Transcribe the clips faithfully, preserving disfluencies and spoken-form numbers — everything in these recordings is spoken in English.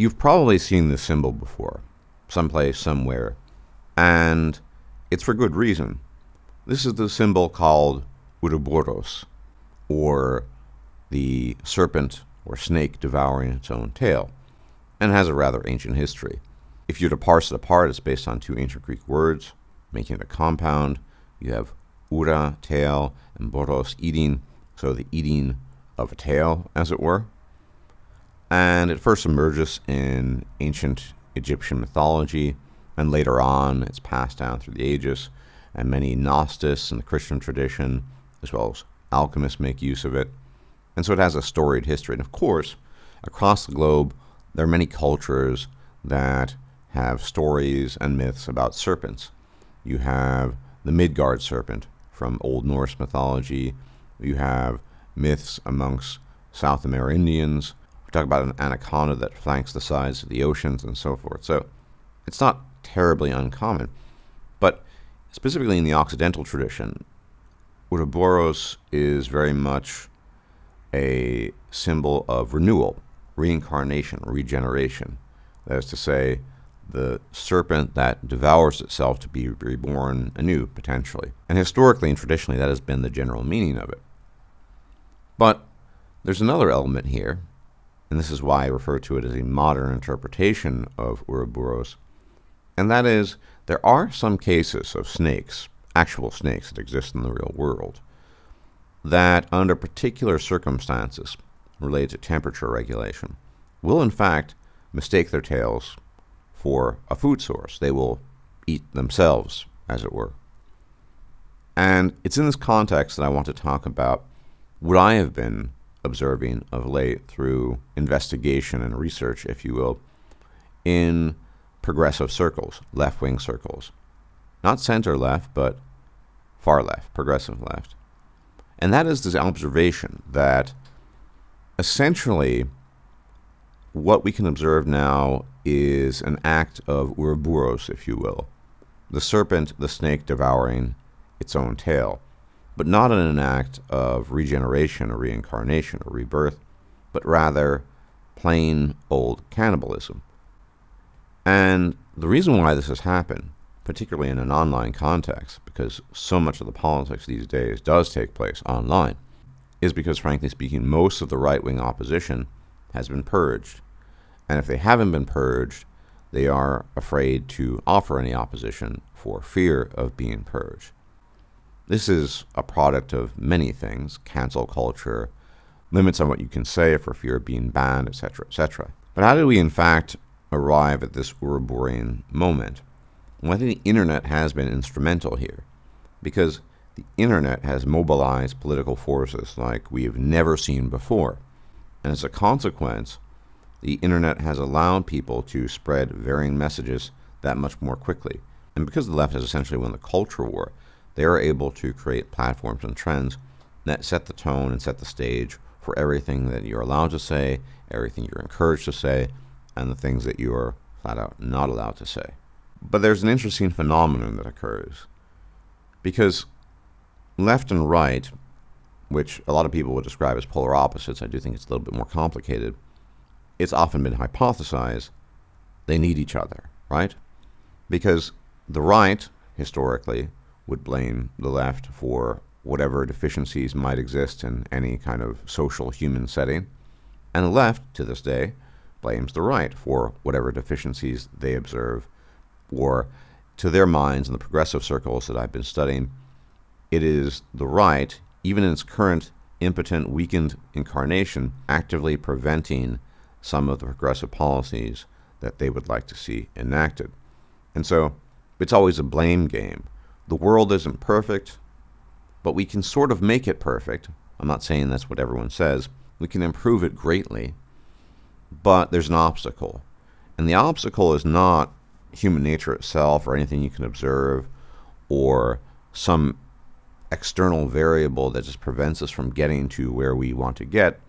You've probably seen this symbol before, someplace, somewhere, and it's for good reason. This is the symbol called Ouroboros, or the serpent or snake devouring its own tail, and has a rather ancient history. If you're to parse it apart, it's based on two ancient Greek words, making it a compound. You have ura, tail, and boros, eating, so the eating of a tail, as it were. And it first emerges in ancient Egyptian mythology, and later on it's passed down through the ages, and many Gnostics in the Christian tradition, as well as alchemists, make use of it. And so it has a storied history. And of course, across the globe, there are many cultures that have stories and myths about serpents. You have the Midgard serpent from Old Norse mythology. You have myths amongst South Amerindians. We talk about an anaconda that flanks the sides of the oceans and so forth. So it's not terribly uncommon. But specifically in the Occidental tradition, Ouroboros is very much a symbol of renewal, reincarnation, regeneration. That is to say, the serpent that devours itself to be reborn anew, potentially. And historically and traditionally, that has been the general meaning of it. But there's another element here, and this is why I refer to it as a modern interpretation of Ouroboros, and that is, there are some cases of snakes, actual snakes that exist in the real world, that under particular circumstances related to temperature regulation will in fact mistake their tails for a food source. They will eat themselves, as it were. And it's in this context that I want to talk about what I have been observing of late through investigation and research, if you will, in progressive circles, left-wing circles. Not center-left, but far-left, progressive-left. And that is this observation that essentially what we can observe now is an act of Ouroboros, if you will. The serpent, the snake devouring its own tail, but not in an act of regeneration or reincarnation or rebirth, but rather plain old cannibalism. And the reason why this has happened, particularly in an online context, because so much of the politics these days does take place online, is because, frankly speaking, most of the right-wing opposition has been purged. And if they haven't been purged, they are afraid to offer any opposition for fear of being purged. This is a product of many things: cancel culture, limits on what you can say for fear of being banned, et cetera, et cetera. But how did we, in fact, arrive at this Ouroborean moment? Well, I think the internet has been instrumental here, because the internet has mobilized political forces like we have never seen before. And as a consequence, the internet has allowed people to spread varying messages that much more quickly. And because the left has essentially won the culture war, they are able to create platforms and trends that set the tone and set the stage for everything that you're allowed to say, everything you're encouraged to say, and the things that you are flat out not allowed to say. But there's an interesting phenomenon that occurs, because left and right, which a lot of people would describe as polar opposites — I do think it's a little bit more complicated — it's often been hypothesized they need each other, right? Because the right, historically, would blame the left for whatever deficiencies might exist in any kind of social human setting, and the left, to this day, blames the right for whatever deficiencies they observe, or, to their minds, in the progressive circles that I've been studying, it is the right, even in its current impotent, weakened incarnation, actively preventing some of the progressive policies that they would like to see enacted. And so it's always a blame game. The world isn't perfect, but we can sort of make it perfect. I'm not saying that's what everyone says. We can improve it greatly, but there's an obstacle. And the obstacle is not human nature itself or anything you can observe or some external variable that just prevents us from getting to where we want to get.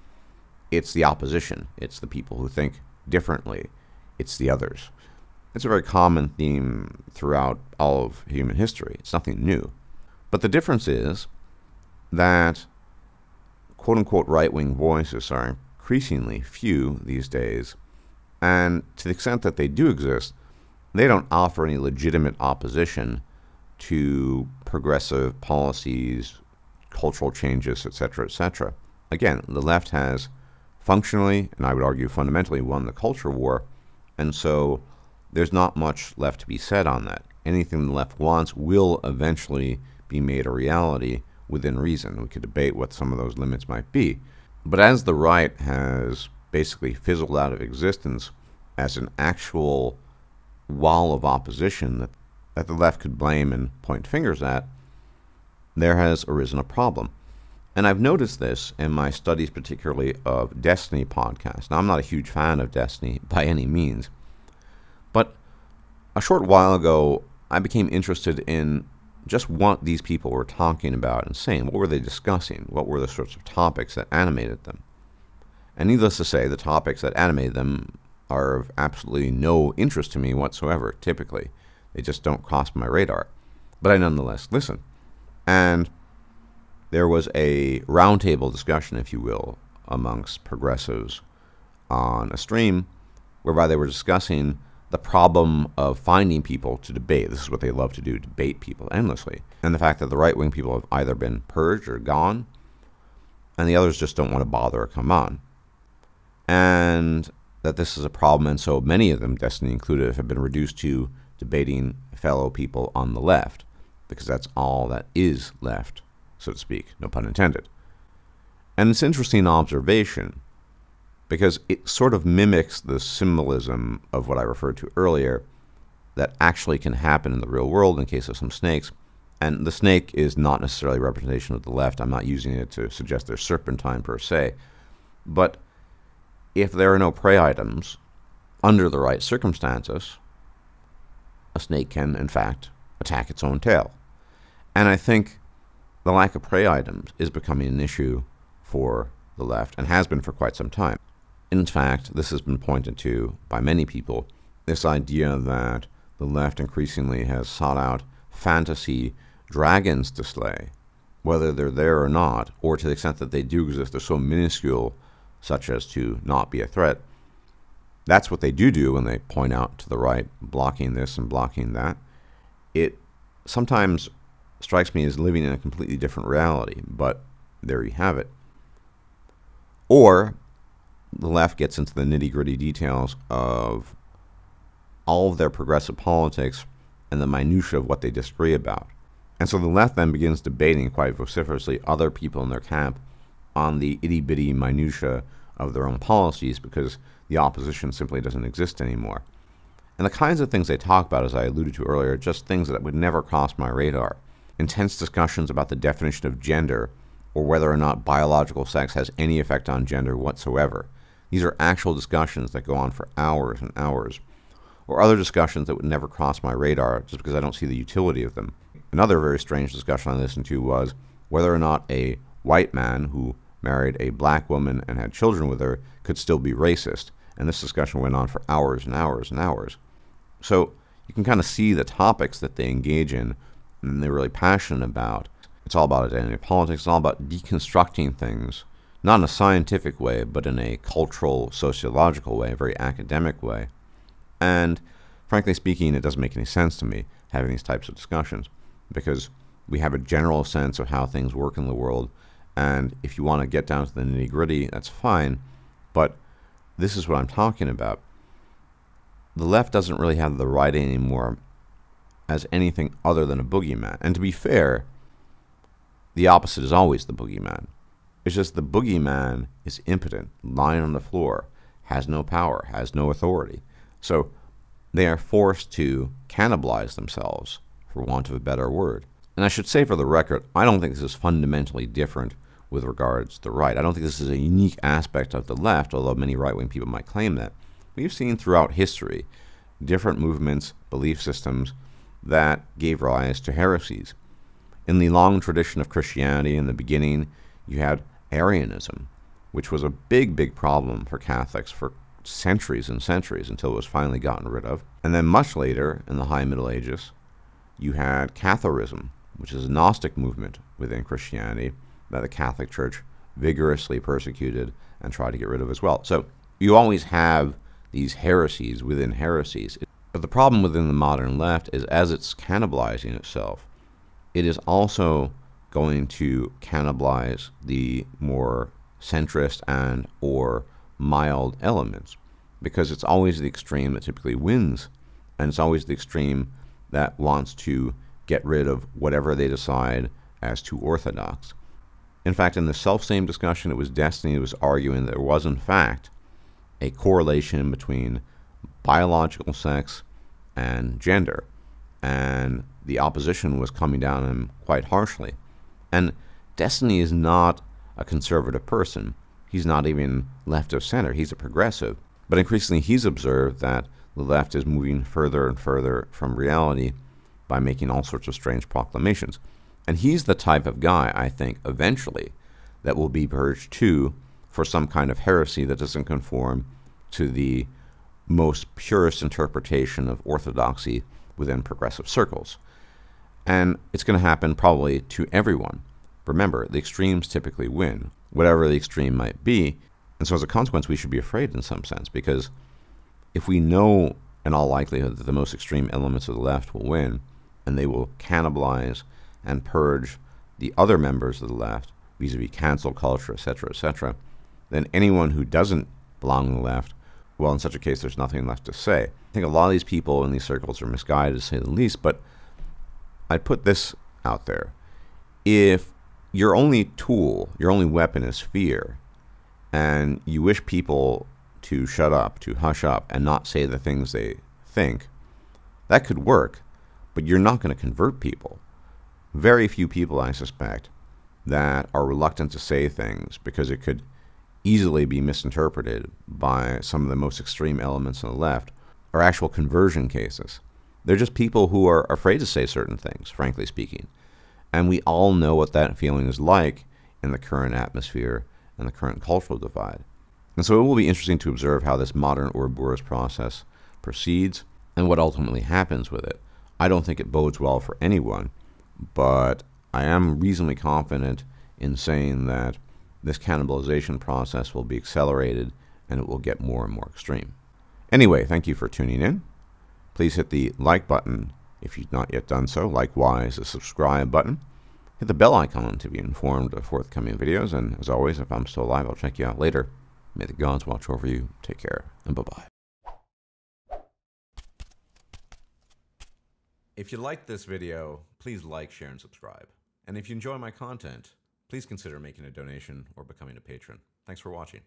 It's the opposition. It's the people who think differently. It's the others. It's a very common theme throughout all of human history. It's nothing new. But the difference is that quote-unquote right-wing voices are increasingly few these days, And to the extent that they do exist, they don't offer any legitimate opposition to progressive policies, cultural changes, et cetera, et cetera. Again, the left has functionally, and I would argue fundamentally, won the culture war, and so there's not much left to be said on that. Anything the left wants will eventually be made a reality within reason. We could debate what some of those limits might be. But as the right has basically fizzled out of existence as an actual wall of opposition that, that the left could blame and point fingers at, there has arisen a problem. And I've noticed this in my studies, particularly of Destiny podcasts. Now, I'm not a huge fan of Destiny by any means, but a short while ago, I became interested in just what these people were talking about and saying. What were they discussing? What were the sorts of topics that animated them? And needless to say, the topics that animated them are of absolutely no interest to me whatsoever, typically. They just don't cross my radar. But I nonetheless listen. And there was a roundtable discussion, if you will, amongst progressives on a stream whereby they were discussing the problem of finding people to debate. This is what they love to do, debate people endlessly. And the fact that the right-wing people have either been purged or gone, and the others just don't want to bother or come on. And that this is a problem, and so many of them, Destiny included, have been reduced to debating fellow people on the left, because that's all that is left, so to speak, no pun intended. And it's an interesting observation, because it sort of mimics the symbolism of what I referred to earlier that actually can happen in the real world in case of some snakes. And the snake is not necessarily a representation of the left. I'm not using it to suggest there's serpentine per se. But if there are no prey items under the right circumstances, a snake can, in fact, attack its own tail. And I think the lack of prey items is becoming an issue for the left and has been for quite some time. In fact, this has been pointed to by many people, this idea that the left increasingly has sought out fantasy dragons to slay, whether they're there or not, or to the extent that they do exist, they're so minuscule such as to not be a threat. That's what they do do when they point out to the right, blocking this and blocking that. It sometimes strikes me as living in a completely different reality, but there you have it. Or the left gets into the nitty-gritty details of all of their progressive politics and the minutiae of what they disagree about. And so the left then begins debating quite vociferously other people in their camp on the itty-bitty minutiae of their own policies because the opposition simply doesn't exist anymore. And the kinds of things they talk about, as I alluded to earlier, are just things that would never cross my radar. Intense discussions about the definition of gender or whether or not biological sex has any effect on gender whatsoever. These are actual discussions that go on for hours and hours, or other discussions that would never cross my radar just because I don't see the utility of them. Another very strange discussion I listened to was whether or not a white man who married a black woman and had children with her could still be racist, and this discussion went on for hours and hours and hours. So you can kind of see the topics that they engage in and they're really passionate about. It's all about identity politics. It's all about deconstructing things, not in a scientific way, but in a cultural, sociological way, a very academic way. And frankly speaking, it doesn't make any sense to me having these types of discussions, because we have a general sense of how things work in the world. And if you want to get down to the nitty-gritty, that's fine. But this is what I'm talking about. The left doesn't really have the right anymore as anything other than a boogeyman. And to be fair, the opposite is always the boogeyman. It's just the boogeyman is impotent, lying on the floor, has no power, has no authority. So they are forced to cannibalize themselves, for want of a better word. And I should say for the record, I don't think this is fundamentally different with regards to the right. I don't think this is a unique aspect of the left, although many right-wing people might claim that. We've seen throughout history different movements, belief systems that gave rise to heresies. In the long tradition of Christianity, in the beginning, you had Arianism, which was a big, big problem for Catholics for centuries and centuries until it was finally gotten rid of. And then much later, in the High Middle Ages, you had Catharism, which is a Gnostic movement within Christianity that the Catholic Church vigorously persecuted and tried to get rid of as well. So you always have these heresies within heresies. But the problem within the modern left is, as it's cannibalizing itself, it is also going to cannibalize the more centrist and or mild elements, because it's always the extreme that typically wins, and it's always the extreme that wants to get rid of whatever they decide as too orthodox. In fact, in the self-same discussion, it was Destiny who was arguing that there was, in fact, a correlation between biological sex and gender, and the opposition was coming down on him quite harshly. And Destiny is not a conservative person. He's not even left of center. He's a progressive. But increasingly, he's observed that the left is moving further and further from reality by making all sorts of strange proclamations. And he's the type of guy, I think, eventually, that will be purged too for some kind of heresy that doesn't conform to the most purest interpretation of orthodoxy within progressive circles. And it's going to happen probably to everyone. Remember, the extremes typically win, whatever the extreme might be. And so as a consequence, we should be afraid in some sense, because if we know in all likelihood that the most extreme elements of the left will win, and they will cannibalize and purge the other members of the left, vis-a-vis cancel culture, et cetera, et cetera, then anyone who doesn't belong to the left, well, in such a case, there's nothing left to say. I think a lot of these people in these circles are misguided, to say the least, but I'd put this out there. If your only tool, your only weapon is fear, and you wish people to shut up, to hush up, and not say the things they think, that could work, but you're not going to convert people. Very few people, I suspect, that are reluctant to say things because it could easily be misinterpreted by some of the most extreme elements on the left are actual conversion cases. They're just people who are afraid to say certain things, frankly speaking. And we all know what that feeling is like in the current atmosphere and the current cultural divide. And so it will be interesting to observe how this modern Ouroboros process proceeds and what ultimately happens with it. I don't think it bodes well for anyone, but I am reasonably confident in saying that this cannibalization process will be accelerated and it will get more and more extreme. Anyway, thank you for tuning in. Please hit the like button if you've not yet done so. Likewise, the subscribe button. Hit the bell icon to be informed of forthcoming videos. And as always, if I'm still alive, I'll check you out later. May the gods watch over you. Take care, and bye-bye. If you liked this video, please like, share, and subscribe. And if you enjoy my content, please consider making a donation or becoming a patron. Thanks for watching.